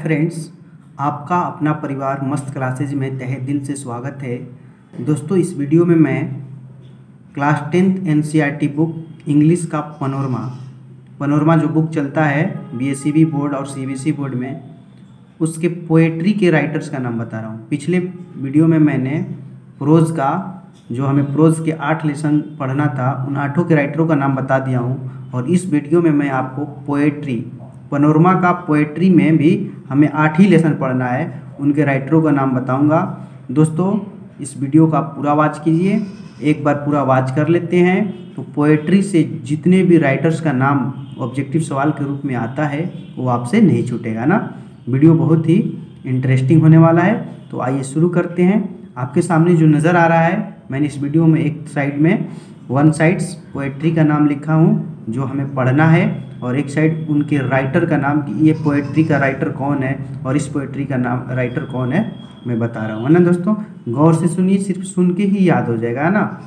Friends, आपका अपना परिवार मस्त क्लासेज में तहे दिल से स्वागत है। दोस्तों, इस वीडियो में मैं class 10th NCERT book English का पनोरमा जो बुक चलता है BSEB बोर्ड और CBSE बोर्ड में, उसके पोएट्री के राइटर्स का नाम बता रहा हूँ। पिछले वीडियो में मैंने प्रोज का, जो हमें प्रोज के 8 लेसन पढ़ना था, उन 8 के राइटरों का नाम बता दिया हूँ। और इस वीडियो में मैं आपको पोएट्री, पनोरमा का पोएट्री में भी हमें 8 ही लेसन पढ़ना है, उनके राइटरों का नाम बताऊंगा। दोस्तों, इस वीडियो का पूरा वाच कीजिए, एक बार पूरा वाच कर लेते हैं। तो पोएट्री से जितने भी राइटर्स का नाम ऑब्जेक्टिव सवाल के रूप में आता है वो आपसे नहीं छूटेगा ना। वीडियो बहुत ही इंटरेस्टिंग होने वाला है। तो आइए शुरू करते हैं। आपके सामने जो नज़र आ रहा है, मैंने इस वीडियो में एक साइड में 1 साइड्स पोएट्री का नाम लिखा हूँ जो हमें पढ़ना है, और एक साइड उनके राइटर का नाम कि ये पोएट्री का राइटर कौन है और इस पोएट्री का नाम राइटर कौन है मैं बता रहा हूँ, है ना। दोस्तों, गौर से सुनिए, सिर्फ सुन के ही याद हो जाएगा, है ना,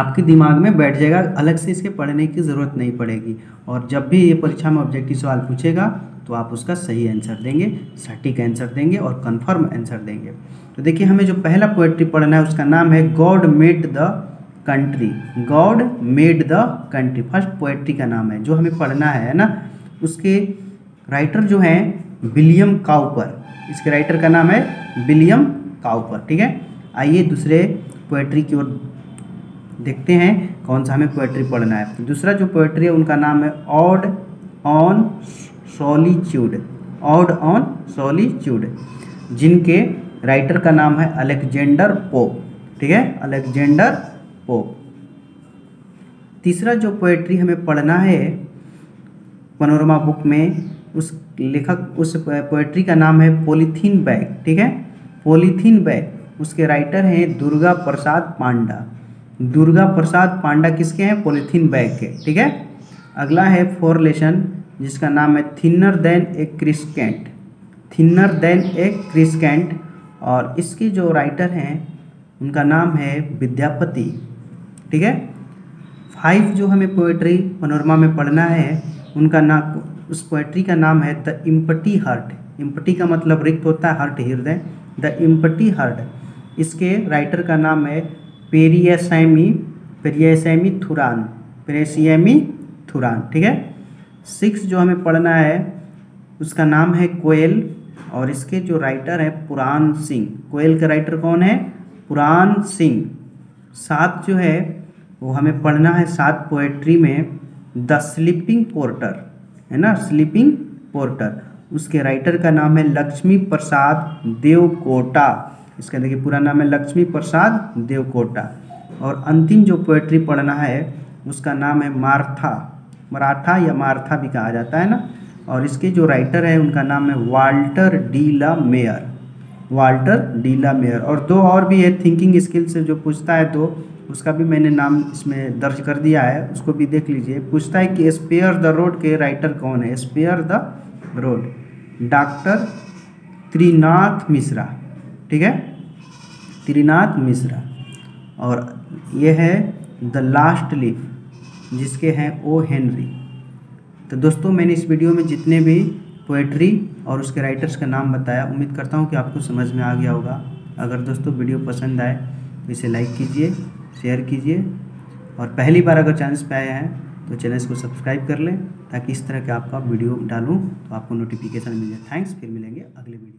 आपके दिमाग में बैठ जाएगा, अलग से इसके पढ़ने की ज़रूरत नहीं पड़ेगी। और जब भी ये परीक्षा में ऑब्जेक्टिव सवाल पूछेगा तो आप उसका सही आंसर देंगे, सटीक आंसर देंगे और कन्फर्म आंसर देंगे। तो देखिए, हमें जो पहला पोएट्री पढ़ना है उसका नाम है God made the country. God made the country first poetry का नाम है जो हमें पढ़ना है ना। उसके राइटर जो हैं विलियम काउपर, इसके राइटर का नाम है विलियम काउपर, ठीक है। आइए दूसरे पोएट्री की ओर देखते हैं कौन सा हमें पोएट्री पढ़ना है। तो दूसरा जो पोएट्री है उनका नाम है ode on solitude. Ode on solitude, जिनके राइटर का नाम है अलेक्जेंडर पोप, ठीक है, अलेक्जेंडर पोप। तीसरा जो पोएट्री हमें पढ़ना है पनोरमा बुक में, उस लेखक, उस पोएट्री का नाम है पॉलीथीन बैग, ठीक है, पॉलीथीन बैग। उसके राइटर हैं दुर्गा प्रसाद पांडा। दुर्गा प्रसाद पांडा किसके हैं? पॉलीथीन बैग के, ठीक है। अगला है 4 लेसन जिसका नाम है thinner than a crescent. Thinner than a crescent, और इसके जो राइटर हैं उनका नाम है विद्यापति, ठीक है। 5 जो हमें पोएट्री पनोरमा में पढ़ना है उनका नाम, उस पोएट्री का नाम है द इम्पटी हार्ट। इम्पटी का मतलब रिक्त होता है, हार्ट हृदय, द इम्पटी हार्ट। इसके राइटर का नाम है पेरियासैमी थुरान, पेरियासैमी थुरान, ठीक है। 6 जो हमें पढ़ना है उसका नाम है कोयल, और इसके जो राइटर हैं पुरान सिंह। कोयल का राइटर कौन है? पुरान सिंह। 7 जो है वो हमें पढ़ना है 7 पोएट्री में द स्लीपिंग पोर्टर, है ना, स्लीपिंग पोर्टर। उसके राइटर का नाम है लक्ष्मी प्रसाद देवकोटा। इसका देखिए पूरा नाम है लक्ष्मी प्रसाद देवकोटा। और अंतिम जो पोएट्री पढ़ना है उसका नाम है मार्था, मराठा या मार्था भी कहा जाता है ना। और इसके जो राइटर है उनका नाम है Walter de la Mare, Walter de la Mare. और 2 और भी है, थिंकिंग स्किल से जो पूछता है, तो उसका भी मैंने नाम इसमें दर्ज कर दिया है, उसको भी देख लीजिए। पूछता है कि स्पेयर द रोड के राइटर कौन है? Spare the road, doctor Trinath Mishra, ठीक है, त्रिनाथ मिश्रा। और ये है द लास्ट लीफ जिसके हैं ओ हेनरी। तो दोस्तों, मैंने इस वीडियो में जितने भी पोएट्री और उसके राइटर्स का नाम बताया, उम्मीद करता हूँ कि आपको समझ में आ गया होगा। अगर दोस्तों वीडियो पसंद आए तो इसे लाइक कीजिए, शेयर कीजिए, और पहली बार अगर चैनल पे आए हैं तो चैनल को सब्सक्राइब कर लें, ताकि इस तरह के आपका वीडियो डालूँ तो आपको नोटिफिकेशन मिल जाए। थैंक्स, फिर मिलेंगे अगले वीडियो।